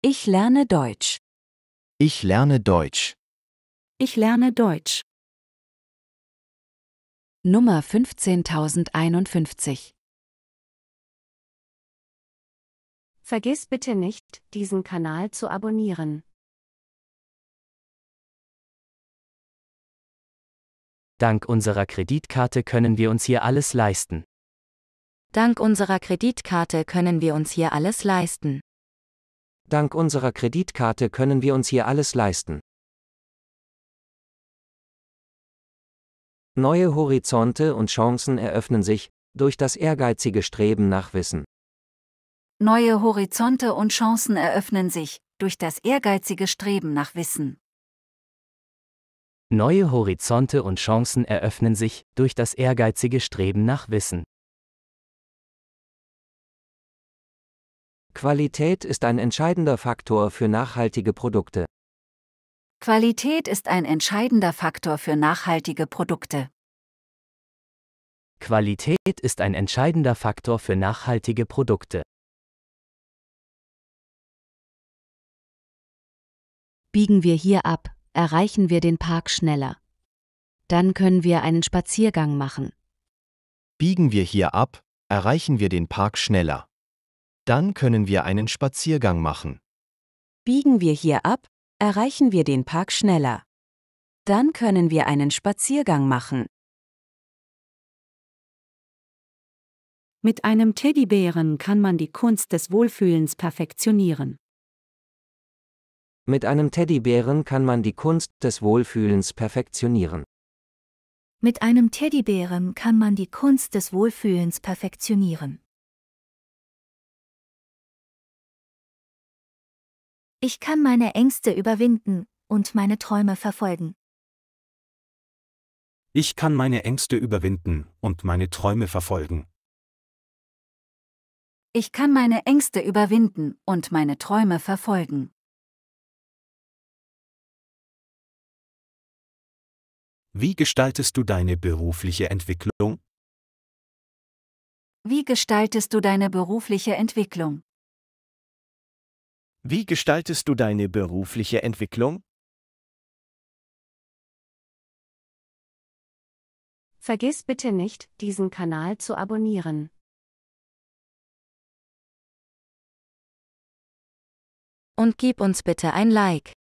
Ich lerne Deutsch. Ich lerne Deutsch. Ich lerne Deutsch. Nummer 15051. Vergiss bitte nicht, diesen Kanal zu abonnieren. Dank unserer Kreditkarte können wir uns hier alles leisten. Dank unserer Kreditkarte können wir uns hier alles leisten. Dank unserer Kreditkarte können wir uns hier alles leisten. Neue Horizonte und Chancen eröffnen sich durch das ehrgeizige Streben nach Wissen. Neue Horizonte und Chancen eröffnen sich durch das ehrgeizige Streben nach Wissen. Neue Horizonte und Chancen eröffnen sich durch das ehrgeizige Streben nach Wissen. Qualität ist ein entscheidender Faktor für nachhaltige Produkte. Qualität ist ein entscheidender Faktor für nachhaltige Produkte. Qualität ist ein entscheidender Faktor für nachhaltige Produkte. Biegen wir hier ab, erreichen wir den Park schneller. Dann können wir einen Spaziergang machen. Biegen wir hier ab, erreichen wir den Park schneller. Dann können wir einen Spaziergang machen. Biegen wir hier ab, erreichen wir den Park schneller. Dann können wir einen Spaziergang machen. Mit einem Teddybären kann man die Kunst des Wohlfühlens perfektionieren. Mit einem Teddybären kann man die Kunst des Wohlfühlens perfektionieren. Mit einem Teddybären kann man die Kunst des Wohlfühlens perfektionieren. Ich kann meine Ängste überwinden und meine Träume verfolgen. Ich kann meine Ängste überwinden und meine Träume verfolgen. Ich kann meine Ängste überwinden und meine Träume verfolgen. Wie gestaltest du deine berufliche Entwicklung? Wie gestaltest du deine berufliche Entwicklung? Wie gestaltest du deine berufliche Entwicklung? Vergiss bitte nicht, diesen Kanal zu abonnieren. Und gib uns bitte ein Like.